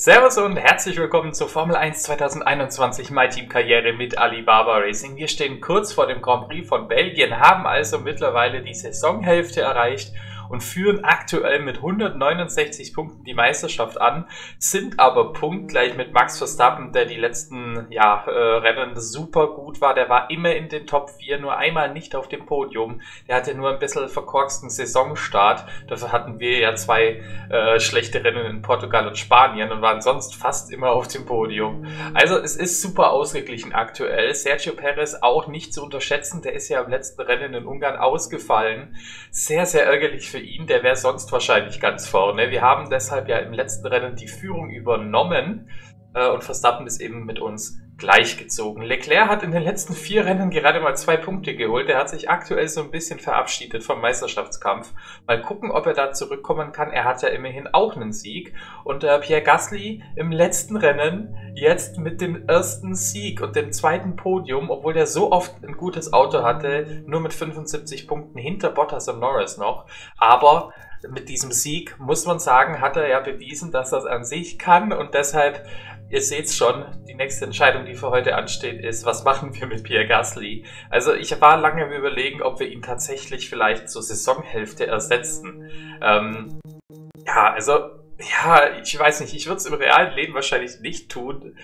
Servus und herzlich willkommen zur Formel 1 2021 MyTeam Karriere mit Alibaba Racing. Wir stehen kurz vor dem Grand Prix von Belgien, haben also mittlerweile die Saisonhälfte erreicht und führen aktuell mit 169 Punkten die Meisterschaft an, sind aber punktgleich mit Max Verstappen, der die letzten Rennen super gut war. Der war immer in den Top 4, nur einmal nicht auf dem Podium. Der hatte nur ein bisschen verkorksten Saisonstart. Dafür hatten wir ja zwei schlechte Rennen in Portugal und Spanien und waren sonst fast immer auf dem Podium. Also es ist super ausgeglichen aktuell. Sergio Perez auch nicht zu unterschätzen. Der ist ja im letzten Rennen in Ungarn ausgefallen. Sehr, sehr ärgerlich für ihn, der wäre sonst wahrscheinlich ganz vorne. Wir haben deshalb ja im letzten Rennen die Führung übernommen und Verstappen ist eben mit uns gleichgezogen. Leclerc hat in den letzten 4 Rennen gerade mal 2 Punkte geholt. Er hat sich aktuell so ein bisschen verabschiedet vom Meisterschaftskampf. Mal gucken, ob er da zurückkommen kann. Er hat ja immerhin auch einen Sieg. Und Pierre Gasly im letzten Rennen jetzt mit dem ersten Sieg und dem zweiten Podium, obwohl der so oft ein gutes Auto hatte, nur mit 75 Punkten hinter Bottas und Norris noch. Aber mit diesem Sieg, muss man sagen, hat er ja bewiesen, dass das an sich kann und deshalb, ihr seht's schon, die nächste Entscheidung, die für heute ansteht, ist, was machen wir mit Pierre Gasly? Also ich war lange im Überlegen, ob wir ihn tatsächlich vielleicht zur Saisonhälfte ersetzen. Ich weiß nicht, ich würde es im realen Leben wahrscheinlich nicht tun,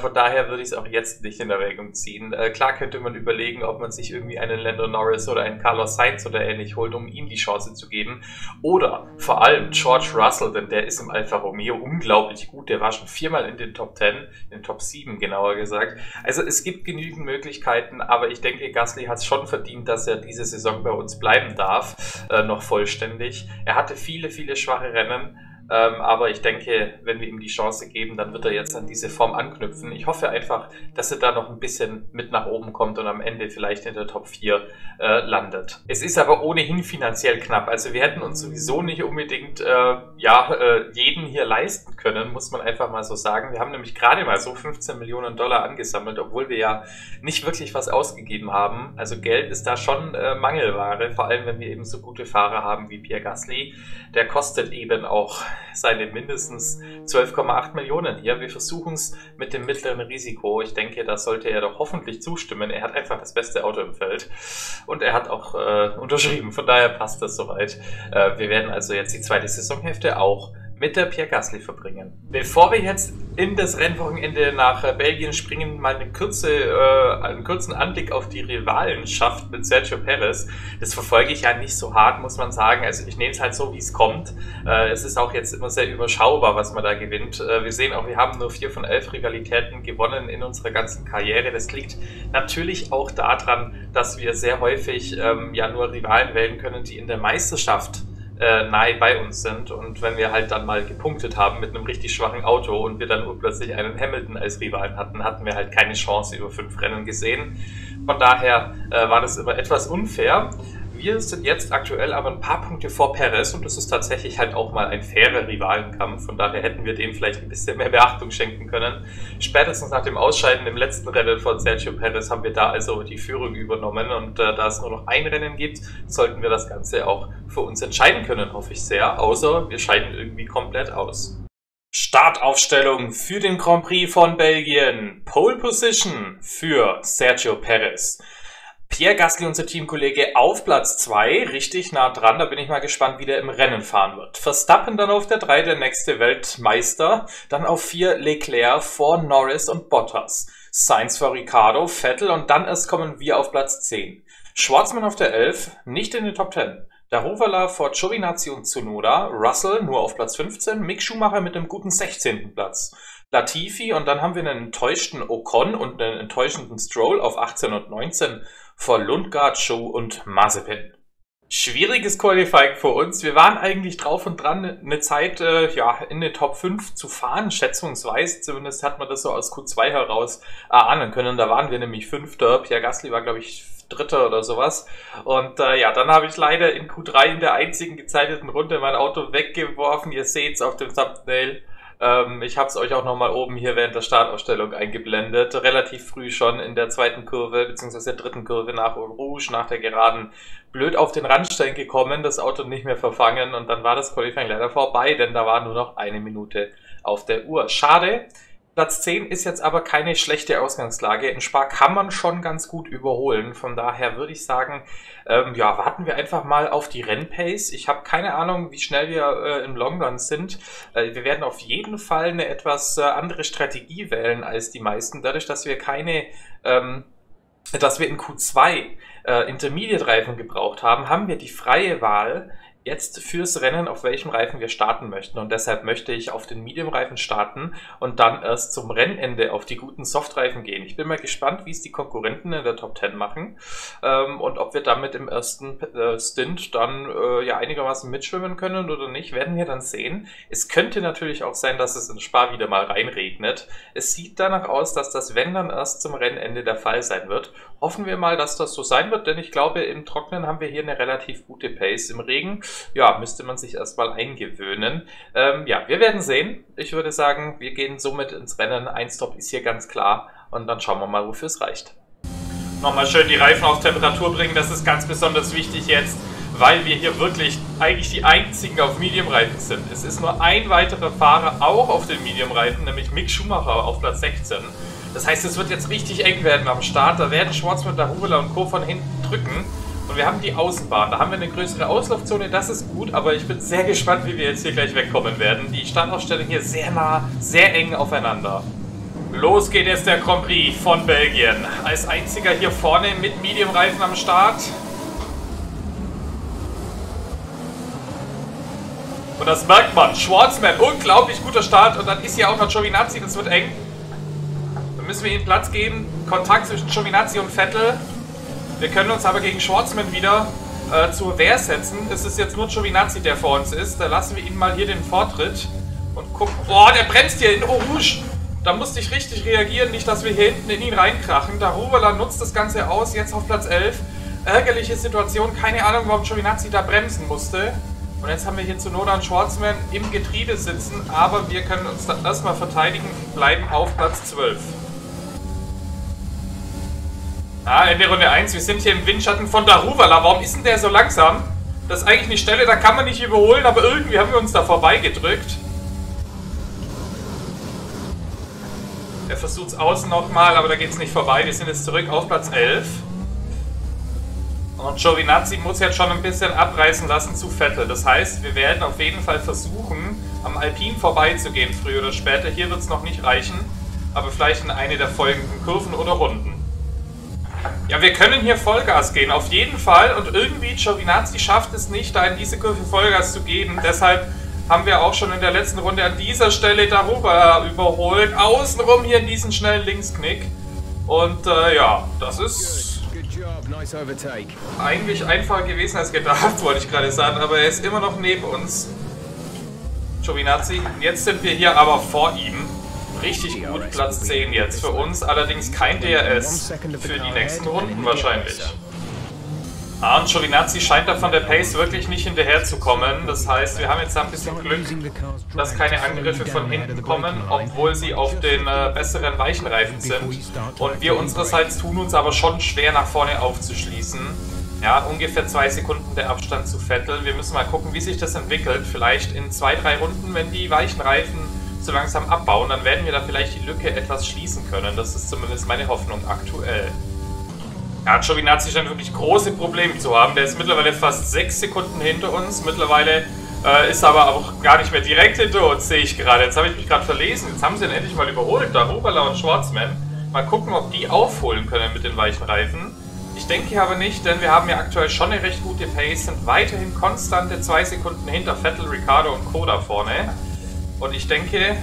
von daher würde ich es auch jetzt nicht in Erwägung ziehen. Klar könnte man überlegen, ob man sich irgendwie einen Lando Norris oder einen Carlos Sainz oder ähnlich holt, um ihm die Chance zu geben. Oder vor allem George Russell, denn der ist im Alfa Romeo unglaublich gut, der war schon 4-mal in den Top 10, in den Top 7 genauer gesagt. Also es gibt genügend Möglichkeiten, aber ich denke, Gasly hat es schon verdient, dass er diese Saison bei uns bleiben darf, noch vollständig. Er hatte viele, viele schwache Rennen. Aber ich denke, wenn wir ihm die Chance geben, dann wird er jetzt an diese Form anknüpfen. Ich hoffe einfach, dass er da noch ein bisschen mit nach oben kommt und am Ende vielleicht in der Top 4 landet. Es ist aber ohnehin finanziell knapp. Also wir hätten uns sowieso nicht unbedingt jeden hier leisten können, muss man einfach mal so sagen. Wir haben nämlich gerade mal so 15 Millionen Dollar angesammelt, obwohl wir ja nicht wirklich was ausgegeben haben. Also Geld ist da schon Mangelware, vor allem wenn wir eben so gute Fahrer haben wie Pierre Gasly. Der kostet eben auch seine mindestens 12,8 Millionen hier. Wir versuchen es mit dem mittleren Risiko. Ich denke, da sollte er doch hoffentlich zustimmen. Er hat einfach das beste Auto im Feld und er hat auch unterschrieben. Von daher passt das soweit. Wir werden also jetzt die zweite Saisonhälfte auch mit der Pierre Gasly verbringen. Bevor wir jetzt in das Rennwochenende nach Belgien springen, mal einen kurzen Anblick auf die Rivalenschaft mit Sergio Perez. Das verfolge ich ja nicht so hart, muss man sagen. Also ich nehme es halt so, wie es kommt. Es ist auch jetzt immer sehr überschaubar, was man da gewinnt. Wir sehen auch, wir haben nur 4 von 11 Rivalitäten gewonnen in unserer ganzen Karriere. Das liegt natürlich auch daran, dass wir sehr häufig nur Rivalen wählen können, die in der Meisterschaft nahe bei uns sind, und wenn wir halt dann mal gepunktet haben mit einem richtig schwachen Auto und wir dann plötzlich einen Hamilton als Rivalen hatten, hatten wir halt keine Chance über 5 Rennen gesehen. Von daher war das immer etwas unfair. Wir sind jetzt aktuell aber ein paar Punkte vor Perez und das ist tatsächlich halt auch mal ein fairer Rivalenkampf. Von daher hätten wir dem vielleicht ein bisschen mehr Beachtung schenken können. Spätestens nach dem Ausscheiden im letzten Rennen von Sergio Perez haben wir da also die Führung übernommen und da es nur noch ein Rennen gibt, sollten wir das Ganze auch für uns entscheiden können, hoffe ich sehr. Außer wir scheiden irgendwie komplett aus. Startaufstellung für den Grand Prix von Belgien. Pole Position für Sergio Perez. Pierre Gasly, unser Teamkollege, auf Platz 2, richtig nah dran, da bin ich mal gespannt, wie der im Rennen fahren wird. Verstappen dann auf der 3, der nächste Weltmeister, dann auf 4 Leclerc vor Norris und Bottas, Sainz vor Ricciardo, Vettel und dann erst kommen wir auf Platz 10. Schwartzman auf der 11, nicht in den Top 10. Daruvala vor Giovinazzi und Tsunoda, Russell nur auf Platz 15, Mick Schumacher mit einem guten 16. Platz. Latifi und dann haben wir einen enttäuschten Ocon und einen enttäuschenden Stroll auf 18 und 19 vor Lundgaard, Zhou und Mazepin. Schwieriges Qualifying für uns. Wir waren eigentlich drauf und dran, eine Zeit in den Top 5 zu fahren, schätzungsweise. Zumindest hat man das so aus Q2 heraus erahnen können. Da waren wir nämlich 5. Pierre Gasly war, glaube ich, 3. oder sowas. Und dann habe ich leider in Q3 in der einzigen gezeiteten Runde mein Auto weggeworfen. Ihr seht es auf dem Thumbnail. Ich habe es euch auch nochmal oben hier während der Startaufstellung eingeblendet. Relativ früh schon in der zweiten Kurve, beziehungsweise der dritten Kurve nach Eau Rouge, nach der Geraden, blöd auf den Randstein gekommen, das Auto nicht mehr verfangen und dann war das Qualifying leider vorbei, denn da war nur noch eine Minute auf der Uhr. Schade. Platz 10 ist jetzt aber keine schlechte Ausgangslage. In Spa kann man schon ganz gut überholen. Von daher würde ich sagen, ja, warten wir einfach mal auf die Rennpace. Ich habe keine Ahnung, wie schnell wir im Long Run sind. Wir werden auf jeden Fall eine etwas andere Strategie wählen als die meisten. Dadurch, dass wir in Q2 Intermediate-Reifen gebraucht haben, haben wir die freie Wahl jetzt fürs Rennen, auf welchem Reifen wir starten möchten. Und deshalb möchte ich auf den Medium-Reifen starten und dann erst zum Rennende auf die guten Soft-Reifen gehen. Ich bin mal gespannt, wie es die Konkurrenten in der Top 10 machen und ob wir damit im ersten Stint dann ja einigermaßen mitschwimmen können oder nicht, werden wir dann sehen. Es könnte natürlich auch sein, dass es in Spa wieder mal reinregnet. Es sieht danach aus, dass das, wenn dann erst zum Rennende der Fall sein wird. Hoffen wir mal, dass das so sein wird, denn ich glaube, im Trocknen haben wir hier eine relativ gute Pace. Im Regen, ja, müsste man sich erstmal eingewöhnen. Ja, wir werden sehen. Ich würde sagen, wir gehen somit ins Rennen. Ein Stop ist hier ganz klar und dann schauen wir mal, wofür es reicht. Nochmal schön die Reifen auf Temperatur bringen. Das ist ganz besonders wichtig jetzt, weil wir hier wirklich eigentlich die einzigen auf Medium-Reifen sind. Es ist nur ein weiterer Fahrer auch auf den Medium-Reifen, nämlich Mick Schumacher auf Platz 16. Das heißt, es wird jetzt richtig eng werden am Start. Da werden Schwartzman, Daruvala und Co. von hinten drücken. Und wir haben die Außenbahn. Da haben wir eine größere Auslaufzone. Das ist gut, aber ich bin sehr gespannt, wie wir jetzt hier gleich wegkommen werden. Die Startaufstellung hier sehr nah, sehr eng aufeinander. Los geht jetzt der Grand Prix von Belgien. Als einziger hier vorne mit Medium-Reifen am Start. Und das merkt man. Schwartzman, unglaublich guter Start. Und dann ist hier auch noch Giovinazzi. Das wird eng. Müssen wir ihnen Platz geben. Kontakt zwischen Giovinazzi und Vettel. Wir können uns aber gegen Schwartzman wieder zur Wehr setzen. Es ist jetzt nur Giovinazzi, der vor uns ist. Da lassen wir ihn mal hier den Vortritt und gucken. Oh, der bremst hier in Eau Rouge. Da musste ich richtig reagieren, nicht, dass wir hier hinten in ihn reinkrachen. Daruvala nutzt das Ganze aus, jetzt auf Platz 11. Ärgerliche Situation, keine Ahnung, warum Giovinazzi da bremsen musste. Und jetzt haben wir hier zu Nodan Shwartzman im Getriebe sitzen, aber wir können uns da erstmal verteidigen und bleiben auf Platz 12. Ah, Ende Runde 1, wir sind hier im Windschatten von Daruvala. Warum ist denn der so langsam? Das ist eigentlich eine Stelle, da kann man nicht überholen, aber irgendwie haben wir uns da vorbeigedrückt. Er versucht es außen nochmal, aber da geht es nicht vorbei. Wir sind jetzt zurück auf Platz 11. Und Giovinazzi muss jetzt schon ein bisschen abreißen lassen zu Vettel. Das heißt, wir werden auf jeden Fall versuchen, am Alpine vorbeizugehen, früher oder später. Hier wird es noch nicht reichen, aber vielleicht in eine der folgenden Kurven oder Runden. Ja, wir können hier Vollgas geben, auf jeden Fall. Und irgendwie, Giovinazzi schafft es nicht, da in diese Kurve Vollgas zu geben. Deshalb haben wir auch schon in der letzten Runde an dieser Stelle Daruvala überholt. Außenrum hier in diesen schnellen Linksknick. Und ja, das ist eigentlich einfacher gewesen als gedacht, wollte ich gerade sagen. Aber er ist immer noch neben uns, Giovinazzi. Und jetzt sind wir hier aber vor ihm. Richtig gut, Platz 10 jetzt für uns, allerdings kein DRS für die nächsten Runden wahrscheinlich. Ah, und Giovinazzi scheint da von der Pace wirklich nicht hinterherzukommen. Das heißt, wir haben jetzt ein bisschen Glück, dass keine Angriffe von hinten kommen, obwohl sie auf den besseren weichen Reifen sind. Und wir unsererseits tun uns aber schon schwer, nach vorne aufzuschließen. Ja, ungefähr 2 Sekunden der Abstand zu Vettel. Wir müssen mal gucken, wie sich das entwickelt. Vielleicht in 2, 3 Runden, wenn die weichen Reifen so langsam abbauen, dann werden wir da vielleicht die Lücke etwas schließen können. Das ist zumindest meine Hoffnung aktuell. Ja, Giovinazzi scheint wirklich große Probleme zu haben. Der ist mittlerweile fast 6 Sekunden hinter uns. Mittlerweile ist aber auch gar nicht mehr direkt hinter uns, sehe ich gerade. Jetzt habe ich mich gerade verlesen. Jetzt haben sie ihn endlich mal überholt. Daruvala und Schwartzman. Mal gucken, ob die aufholen können mit den weichen Reifen. Ich denke aber nicht, denn wir haben ja aktuell schon eine recht gute Pace. Sind weiterhin konstante 2 Sekunden hinter Vettel, Ricciardo und Co. da vorne. Und ich denke,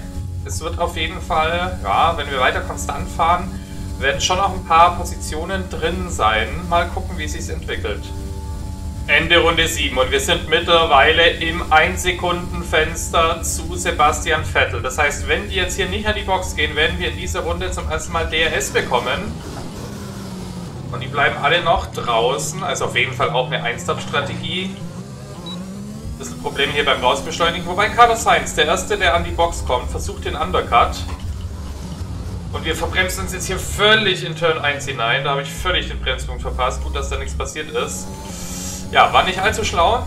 es wird auf jeden Fall, ja, wenn wir weiter konstant fahren, werden schon noch ein paar Positionen drin sein. Mal gucken, wie es sich entwickelt. Ende Runde 7 und wir sind mittlerweile im 1-Sekunden-Fenster zu Sebastian Vettel. Das heißt, wenn die jetzt hier nicht an die Box gehen, werden wir in dieser Runde zum ersten Mal DRS bekommen. Und die bleiben alle noch draußen, also auf jeden Fall auch eine Einstop-Strategie. Das ist ein Problem hier beim Rausbeschleunigen. Wobei Carlos Sainz, der Erste, der an die Box kommt, versucht den Undercut. Und wir verbremsen uns jetzt hier völlig in Turn 1 hinein. Da habe ich völlig den Bremspunkt verpasst. Gut, dass da nichts passiert ist. Ja, war nicht allzu schlau.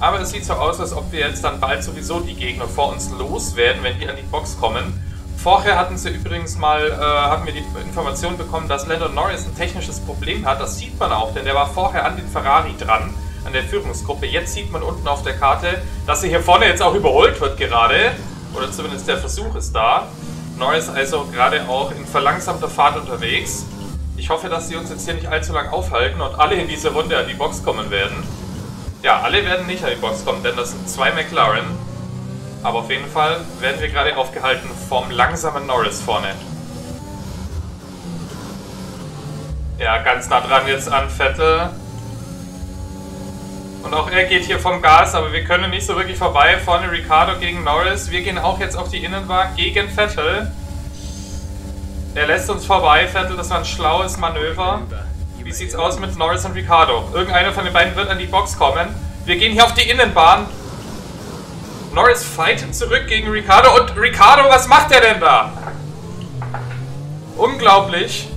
Aber es sieht so aus, als ob wir jetzt dann bald sowieso die Gegner vor uns loswerden, wenn die an die Box kommen. Vorher hatten sie übrigens mal, haben wir die Information bekommen, dass Lando Norris ein technisches Problem hat. Das sieht man auch, denn der war vorher an den Ferrari dran, an der Führungsgruppe. Jetzt sieht man unten auf der Karte, dass er hier vorne jetzt auch überholt wird gerade. Oder zumindest der Versuch ist da. Norris also gerade auch in verlangsamter Fahrt unterwegs. Ich hoffe, dass sie uns jetzt hier nicht allzu lang aufhalten und alle in diese Runde an die Box kommen werden. Ja, alle werden nicht an die Box kommen, denn das sind zwei McLaren. Aber auf jeden Fall werden wir gerade aufgehalten vom langsamen Norris vorne. Ja, ganz nah dran jetzt an Vettel. Und auch er geht hier vom Gas, aber wir können nicht so wirklich vorbei. Vorne Ricciardo gegen Norris. Wir gehen auch jetzt auf die Innenbahn gegen Vettel. Er lässt uns vorbei, Vettel. Das war ein schlaues Manöver. Wie sieht's aus mit Norris und Ricciardo? Irgendeiner von den beiden wird an die Box kommen. Wir gehen hier auf die Innenbahn. Norris fightet zurück gegen Ricciardo. Und Ricciardo, was macht er denn da? Unglaublich.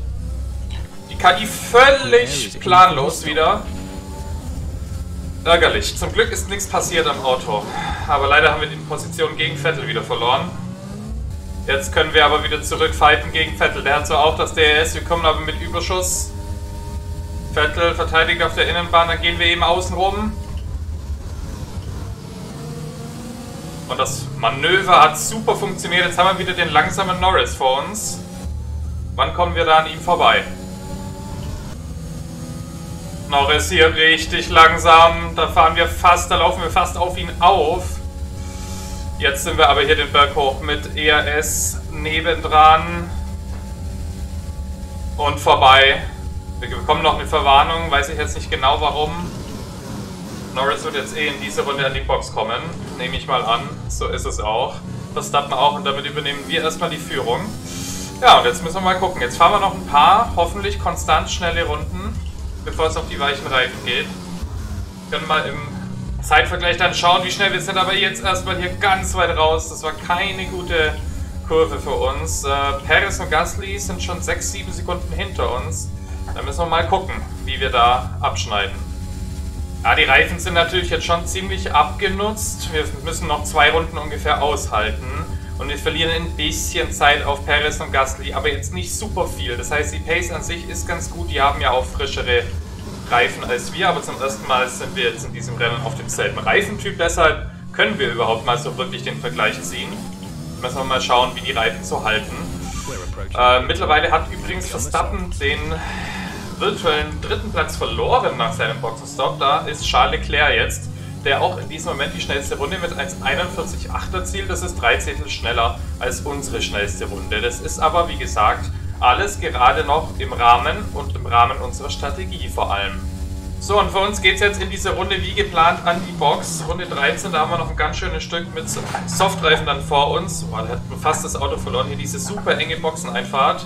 Die KI völlig planlos wieder. Ärgerlich. Zum Glück ist nichts passiert am Auto. Aber leider haben wir die Position gegen Vettel wieder verloren. Jetzt können wir aber wieder zurückfighten gegen Vettel. Der hat zwar auch das DRS, wir kommen aber mit Überschuss. Vettel verteidigt auf der Innenbahn, dann gehen wir eben außen rum. Und das Manöver hat super funktioniert. Jetzt haben wir wieder den langsamen Norris vor uns. Wann kommen wir da an ihm vorbei? Norris hier richtig langsam. Da fahren wir fast, da laufen wir fast auf ihn auf. Jetzt sind wir aber hier den Berg hoch mit ERS nebendran. Und vorbei. Wir bekommen noch eine Verwarnung, weiß ich jetzt nicht genau warum. Norris wird jetzt eh in diese Runde an die Box kommen, nehme ich mal an. So ist es auch. Verstappen auch und damit übernehmen wir erstmal die Führung. Ja, und jetzt müssen wir mal gucken. Jetzt fahren wir noch ein paar, hoffentlich konstant schnelle Runden, bevor es auf die weichen Reifen geht. Wir können mal im Zeitvergleich dann schauen, wie schnell wir sind, aber jetzt erstmal hier ganz weit raus. Das war keine gute Kurve für uns. Perez und Gasly sind schon 6-7 Sekunden hinter uns. Dann müssen wir mal gucken, wie wir da abschneiden. Ja, die Reifen sind natürlich jetzt schon ziemlich abgenutzt. Wir müssen noch 2 Runden ungefähr aushalten. Und wir verlieren ein bisschen Zeit auf Perez und Gasly, aber jetzt nicht super viel. Das heißt, die Pace an sich ist ganz gut. Die haben ja auch frischere Reifen als wir, aber zum ersten Mal sind wir jetzt in diesem Rennen auf demselben Reifentyp. Deshalb können wir überhaupt mal so wirklich den Vergleich ziehen. Müssen wir mal schauen, wie die Reifen so halten. Mittlerweile hat übrigens Verstappen den virtuellen dritten Platz verloren nach seinem Boxenstopp. Da ist Charles Leclerc jetzt, der auch in diesem Moment die schnellste Runde mit 1:41,8 erzielt. Das ist 3 Zehntel schneller als unsere schnellste Runde. Das ist aber, wie gesagt, alles gerade noch im Rahmen und im Rahmen unserer Strategie vor allem. So, und für uns geht es jetzt in diese Runde wie geplant an die Box. Runde 13, da haben wir noch ein ganz schönes Stück mit Softreifen dann vor uns. Boah, da hat man fast das Auto verloren. Hier diese super enge Boxeneinfahrt.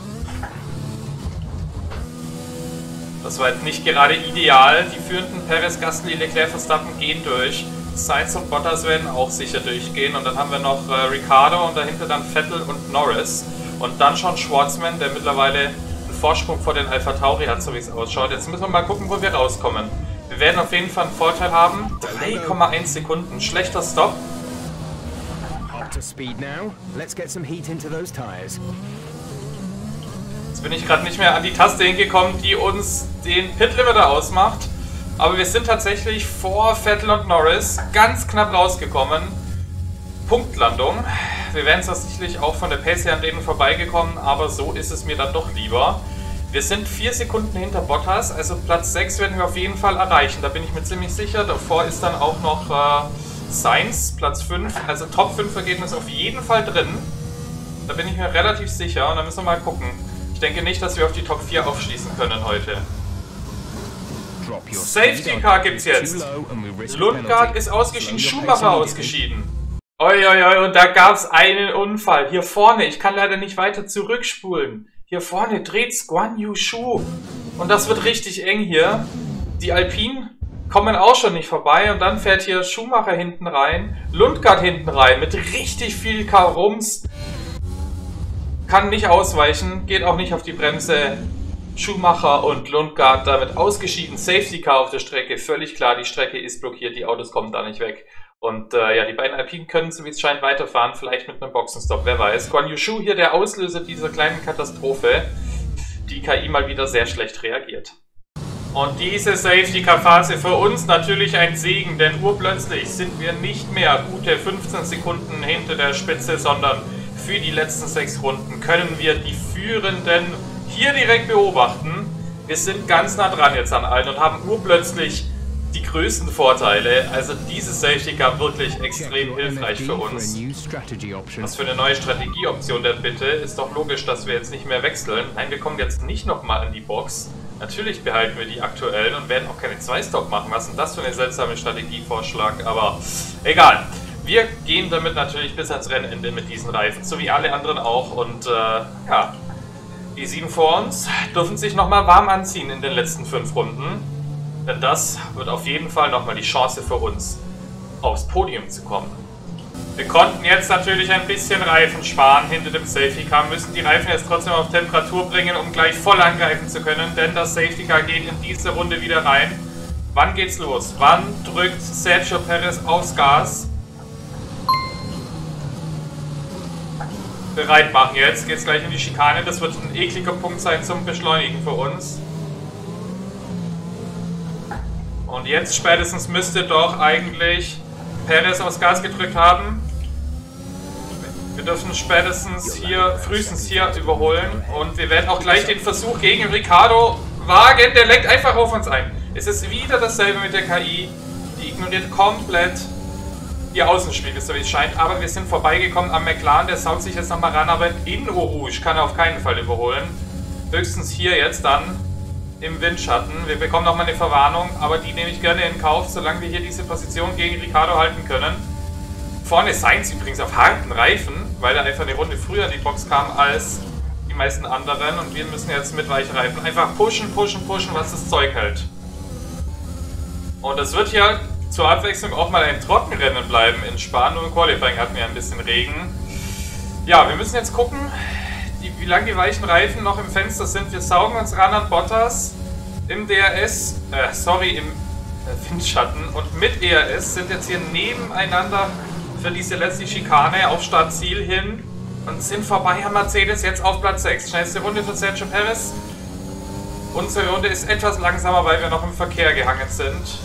Das war jetzt nicht gerade ideal. Die führenden Perez, Gasly, Leclerc, Verstappen gehen durch. Sainz und Bottas werden auch sicher durchgehen. Und dann haben wir noch Ricciardo und dahinter dann Vettel und Norris. Und dann schon Schwartzman, der mittlerweile Vorsprung vor den Alpha Tauri hat, so wie es ausschaut. Jetzt müssen wir mal gucken, wo wir rauskommen. Wir werden auf jeden Fall einen Vorteil haben. 3,1 Sekunden. Schlechter Stopp. Jetzt bin ich gerade nicht mehr an die Taste hingekommen, die uns den Pit-Limiter ausmacht. Aber wir sind tatsächlich vor Vettel und Norris ganz knapp rausgekommen. Punktlandung. Wir wären tatsächlich auch von der Pace her an denen vorbeigekommen, aber so ist es mir dann doch lieber. Wir sind 4 Sekunden hinter Bottas, also Platz 6 werden wir auf jeden Fall erreichen, da bin ich mir ziemlich sicher. Davor ist dann auch noch Sainz, Platz 5, also Top 5 Ergebnis auf jeden Fall drin. Da bin ich mir relativ sicher und da müssen wir mal gucken. Ich denke nicht, dass wir auf die Top 4 aufschließen können heute. Safety Car gibt's jetzt. Lundgaard ist ausgeschieden, Schumacher ausgeschieden. Uiuiui, und da gab es einen Unfall. Hier vorne, ich kann leider nicht weiter zurückspulen. Hier vorne dreht's Guanyu Zhou. Und das wird richtig eng hier. Die Alpinen kommen auch schon nicht vorbei. Und dann fährt hier Schumacher hinten rein. Lundgaard hinten rein mit richtig viel Karums. Kann nicht ausweichen, geht auch nicht auf die Bremse. Schumacher und Lundgaard damit ausgeschieden. Safety Car auf der Strecke, völlig klar, die Strecke ist blockiert, die Autos kommen da nicht weg. Und ja, die beiden Alpinen können, so wie es scheint, weiterfahren, vielleicht mit einem Boxenstopp, wer weiß. Guanyu Zhou hier der Auslöser dieser kleinen Katastrophe, die KI mal wieder sehr schlecht reagiert. Und diese Safety-Car-Phase für uns natürlich ein Segen, denn urplötzlich sind wir nicht mehr gute 15 Sekunden hinter der Spitze, sondern für die letzten 6 Runden können wir die Führenden hier direkt beobachten. Wir sind ganz nah dran jetzt an allen und haben urplötzlich die größten Vorteile. Also dieses Safety-Car wirklich extrem hilfreich für uns. Was für eine neue Strategieoption denn bitte? Ist doch logisch, dass wir jetzt nicht mehr wechseln. Nein, wir kommen jetzt nicht nochmal in die Box. Natürlich behalten wir die aktuellen und werden auch keine 2-Stop machen. Was ist denn das für eine seltsame Strategievorschlag? Aber egal. Wir gehen damit natürlich bis ans Rennende mit diesen Reifen, so wie alle anderen auch. Und ja, die 7 vor uns dürfen sich nochmal warm anziehen in den letzten 5 Runden. Denn das wird auf jeden Fall nochmal die Chance für uns, aufs Podium zu kommen. Wir konnten jetzt natürlich ein bisschen Reifen sparen hinter dem Safety Car, müssen die Reifen jetzt trotzdem auf Temperatur bringen, um gleich voll angreifen zu können, denn das Safety Car geht in diese Runde wieder rein. Wann geht's los? Wann drückt Sergio Perez aufs Gas? Bereit machen jetzt, geht's gleich in die Schikane, das wird ein ekliger Punkt sein zum Beschleunigen für uns. Und jetzt spätestens müsste doch eigentlich Perez aufs Gas gedrückt haben. Wir dürfen spätestens hier, frühestens hier überholen. Und wir werden auch gleich den Versuch gegen Ricciardo wagen. Der lenkt einfach auf uns ein. Es ist wieder dasselbe mit der KI. Die ignoriert komplett die Außenspiegel, so wie es scheint. Aber wir sind vorbeigekommen am McLaren. Der saut sich jetzt nochmal ran. Aber in Eau Rouge kann er auf keinen Fall überholen. Höchstens hier jetzt dann im Windschatten. Wir bekommen nochmal eine Verwarnung, aber die nehme ich gerne in Kauf, solange wir hier diese Position gegen Ricciardo halten können. Vorne Sainz übrigens auf harten Reifen, weil er einfach eine Runde früher in die Box kam als die meisten anderen und wir müssen jetzt mit weichen Reifen einfach pushen, pushen, pushen, was das Zeug hält. Und es wird hier zur Abwechslung auch mal ein Trockenrennen bleiben in Spa, nur im Qualifying hatten wir ein bisschen Regen. Ja, wir müssen jetzt gucken, wie lange die weichen Reifen noch im Fenster sind. Wir saugen uns ran an Bottas im DRS, im Windschatten und mit ERS sind jetzt hier nebeneinander für diese letzte Schikane auf Startziel hin und sind vorbei an Mercedes, jetzt auf Platz 6. Schnellste Runde für Sergio Perez. Unsere Runde ist etwas langsamer, weil wir noch im Verkehr gehangen sind.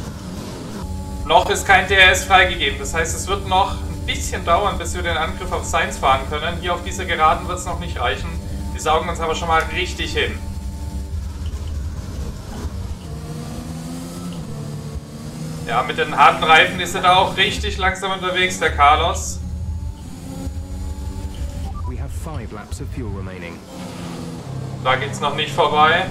Noch ist kein DRS freigegeben, das heißt, es wird noch bisschen dauern, bis wir den Angriff auf Sainz fahren können. Hier auf dieser Geraden wird es noch nicht reichen. Wir saugen uns aber schon mal richtig hin. Ja, mit den harten Reifen ist er da auch richtig langsam unterwegs, der Carlos. Da geht's noch nicht vorbei.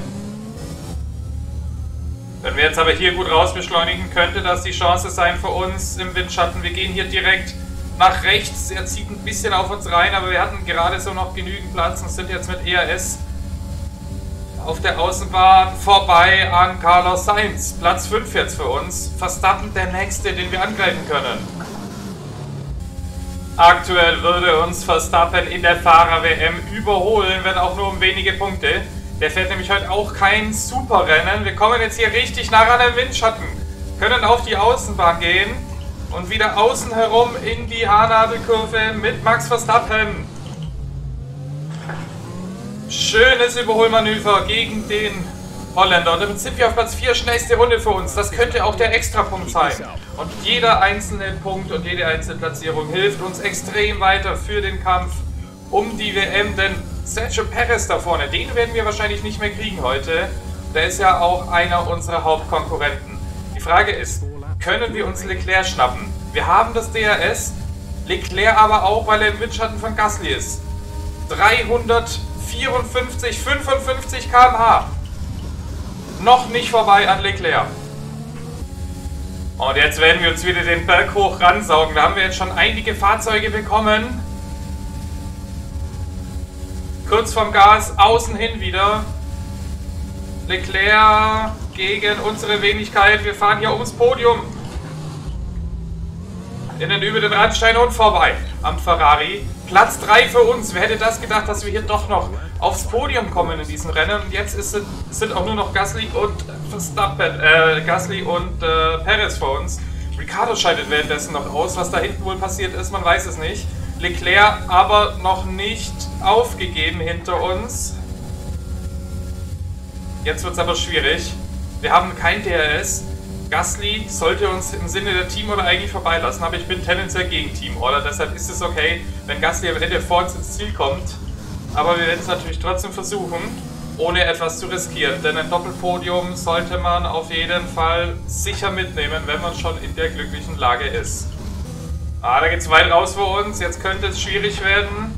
Wenn wir jetzt aber hier gut raus beschleunigen, könnte das die Chance sein für uns im Windschatten. Wir gehen hier direkt nach rechts, er zieht ein bisschen auf uns rein, aber wir hatten gerade so noch genügend Platz und sind jetzt mit ERS auf der Außenbahn vorbei an Carlos Sainz. Platz 5 jetzt für uns. Verstappen der Nächste, den wir angreifen können. Aktuell würde uns Verstappen in der Fahrer-WM überholen, wenn auch nur um wenige Punkte. Der fährt nämlich heute auch kein Superrennen. Wir kommen jetzt hier richtig nah an den Windschatten. Können auf die Außenbahn gehen. Und wieder außen herum in die Haarnadelkurve mit Max Verstappen. Schönes Überholmanöver gegen den Holländer. Und damit sind wir auf Platz 4, schnellste Runde für uns. Das könnte auch der Extrapunkt sein. Und jeder einzelne Punkt und jede einzelne Platzierung hilft uns extrem weiter für den Kampf um die WM. Denn Sergio Perez da vorne, den werden wir wahrscheinlich nicht mehr kriegen heute. Der ist ja auch einer unserer Hauptkonkurrenten. Die Frage ist, können wir uns Leclerc schnappen? Wir haben das DRS, Leclerc aber auch, weil er im Windschatten von Gasly ist. 354, 55 km/h. Noch nicht vorbei an Leclerc. Und jetzt werden wir uns wieder den Berg hoch ransaugen. Da haben wir jetzt schon einige Fahrzeuge bekommen. Kurz vom Gas, außen hin wieder. Leclerc gegen unsere Wenigkeit. Wir fahren hier ums Podium. Innen über den Randstein und vorbei am Ferrari. Platz 3 für uns. Wer hätte das gedacht, dass wir hier doch noch aufs Podium kommen in diesem Rennen? Und jetzt sind auch nur noch Gasly und Verstappen, Perez vor uns. Ricciardo scheidet währenddessen noch aus. Was da hinten wohl passiert ist, man weiß es nicht. Leclerc aber noch nicht aufgegeben hinter uns. Jetzt wird es aber schwierig. Wir haben kein DRS. Gasly sollte uns im Sinne der Teamorder eigentlich vorbeilassen, aber ich bin tendenziell gegen Teamorder. Deshalb ist es okay, wenn Gasly am Ende vor uns ins Ziel kommt. Aber wir werden es natürlich trotzdem versuchen, ohne etwas zu riskieren. Denn ein Doppelpodium sollte man auf jeden Fall sicher mitnehmen, wenn man schon in der glücklichen Lage ist. Ah, da geht es weit raus vor uns. Jetzt könnte es schwierig werden.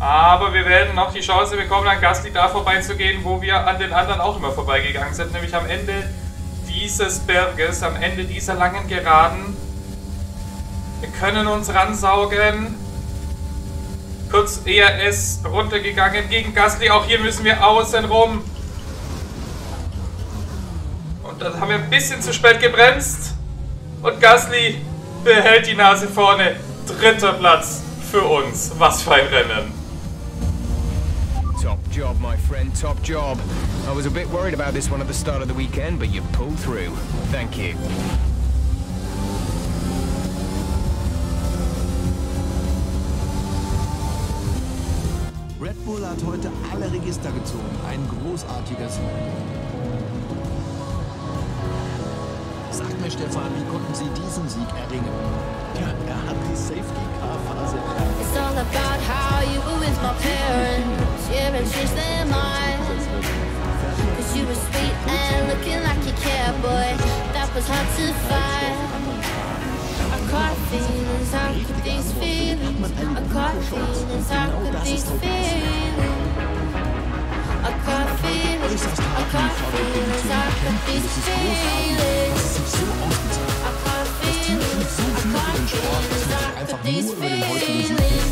Aber wir werden noch die Chance bekommen, an Gasly da vorbeizugehen, wo wir an den anderen auch immer vorbeigegangen sind. Nämlich am Ende dieses Berges, am Ende dieser langen Geraden. Wir können uns ransaugen. Kurz ERS runtergegangen gegen Gasly. Auch hier müssen wir außen rum. Und dann haben wir ein bisschen zu spät gebremst. Und Gasly behält die Nase vorne. Dritter Platz für uns. Was für ein Rennen. Top job, my friend, top job. I was a bit worried about this one at the start of the weekend, but you pulled through. Thank you. Red Bull hat heute alle Register gezogen. Ein großartiger Sieg. Sag mir, Stefan, wie konnten Sie diesen Sieg erringen? Ja, hat die Safety-Car-Phase. It's all about how you were with my parents. You ever changed their minds. Cause you were sweet and looking like you care, boy. That was hard to find. I caught feelings, I caught these feelings. I caught feelings, I caught these feelings. I caught feelings, I caught feelings, I caught these feelings. I caught feelings, I caught feelings, I caught these feelings.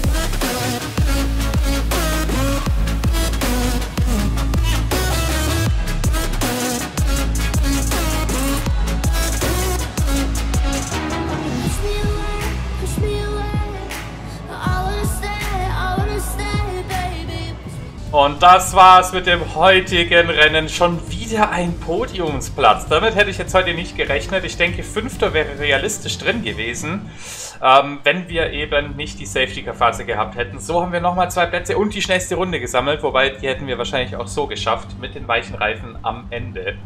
Und das war's mit dem heutigen Rennen. Schon wieder ein Podiumsplatz. Damit hätte ich jetzt heute nicht gerechnet. Ich denke, Fünfter wäre realistisch drin gewesen, wenn wir eben nicht die Safety-Car-Phase gehabt hätten. So haben wir nochmal 2 Plätze und die schnellste Runde gesammelt. Wobei, die hätten wir wahrscheinlich auch so geschafft, mit den weichen Reifen am Ende.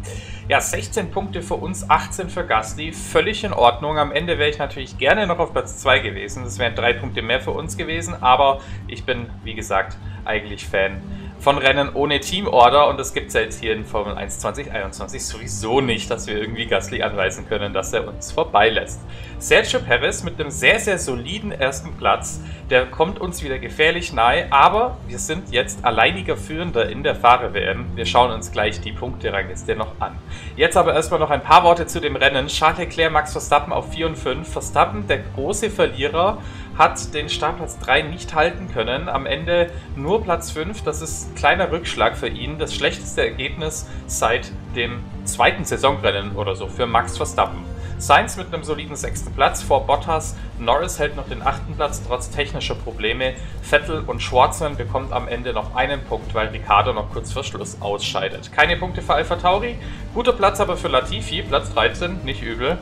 Ja, 16 Punkte für uns, 18 für Gasly. Völlig in Ordnung. Am Ende wäre ich natürlich gerne noch auf Platz 2 gewesen. Das wären 3 Punkte mehr für uns gewesen. Aber ich bin, wie gesagt, eigentlich Fan von Rennen ohne Teamorder und das gibt es ja jetzt hier in Formel 1 2021 sowieso nicht, dass wir irgendwie Gasly anweisen können, dass er uns vorbeilässt. Sergio Perez mit einem sehr, sehr soliden ersten Platz, der kommt uns wieder gefährlich nahe, aber wir sind jetzt alleiniger Führender in der Fahrer-WM. Wir schauen uns gleich die Punkterangliste noch an. Jetzt aber erstmal noch ein paar Worte zu dem Rennen. Charles Leclerc, Max Verstappen auf 4 und 5. Verstappen, der große Verlierer, hat den Startplatz 3 nicht halten können. Am Ende nur Platz 5. Das ist ein kleiner Rückschlag für ihn. Das schlechteste Ergebnis seit dem zweiten Saisonrennen oder so für Max Verstappen. Sainz mit einem soliden 6. Platz vor Bottas. Norris hält noch den 8. Platz trotz technischer Probleme. Vettel und Schwartzman bekommt am Ende noch einen Punkt, weil Ricciardo noch kurz vor Schluss ausscheidet. Keine Punkte für AlphaTauri. Guter Platz aber für Latifi. Platz 13, nicht übel.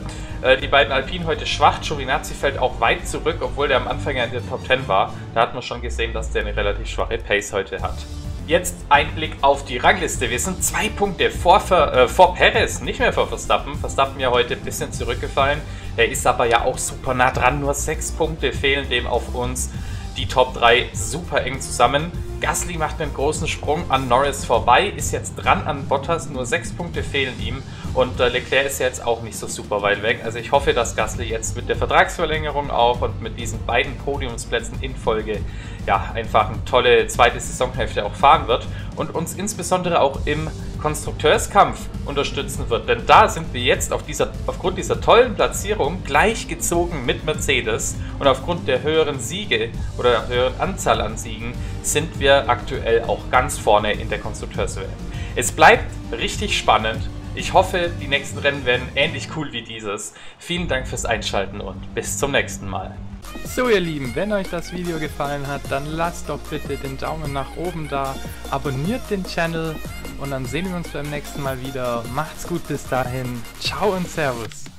Die beiden Alpinen heute schwach. Giovinazzi fällt auch weit zurück, obwohl der am Anfang in den Top 10 war. Da hat man schon gesehen, dass der eine relativ schwache Pace heute hat. Jetzt ein Blick auf die Rangliste. Wir sind 2 Punkte vor Perez, nicht mehr vor Verstappen. Verstappen ja heute ein bisschen zurückgefallen. Er ist aber ja auch super nah dran. Nur 6 Punkte fehlen dem auf uns. Die Top 3 super eng zusammen. Gasly macht einen großen Sprung an Norris vorbei, ist jetzt dran an Bottas. Nur 6 Punkte fehlen ihm. Und Leclerc ist jetzt auch nicht so super weit weg. Also ich hoffe, dass Gasly jetzt mit der Vertragsverlängerung auch und mit diesen beiden Podiumsplätzen in Folge ja einfach eine tolle zweite Saisonhälfte auch fahren wird und uns insbesondere auch im Konstrukteurskampf unterstützen wird. Denn da sind wir jetzt aufgrund dieser tollen Platzierung gleichgezogen mit Mercedes und aufgrund der höheren Siege oder der höheren Anzahl an Siegen sind wir aktuell auch ganz vorne in der Konstrukteurswelt. Es bleibt richtig spannend. Ich hoffe, die nächsten Rennen werden ähnlich cool wie dieses. Vielen Dank fürs Einschalten und bis zum nächsten Mal. So ihr Lieben, wenn euch das Video gefallen hat, dann lasst doch bitte den Daumen nach oben da, abonniert den Channel und dann sehen wir uns beim nächsten Mal wieder. Macht's gut bis dahin, ciao und servus.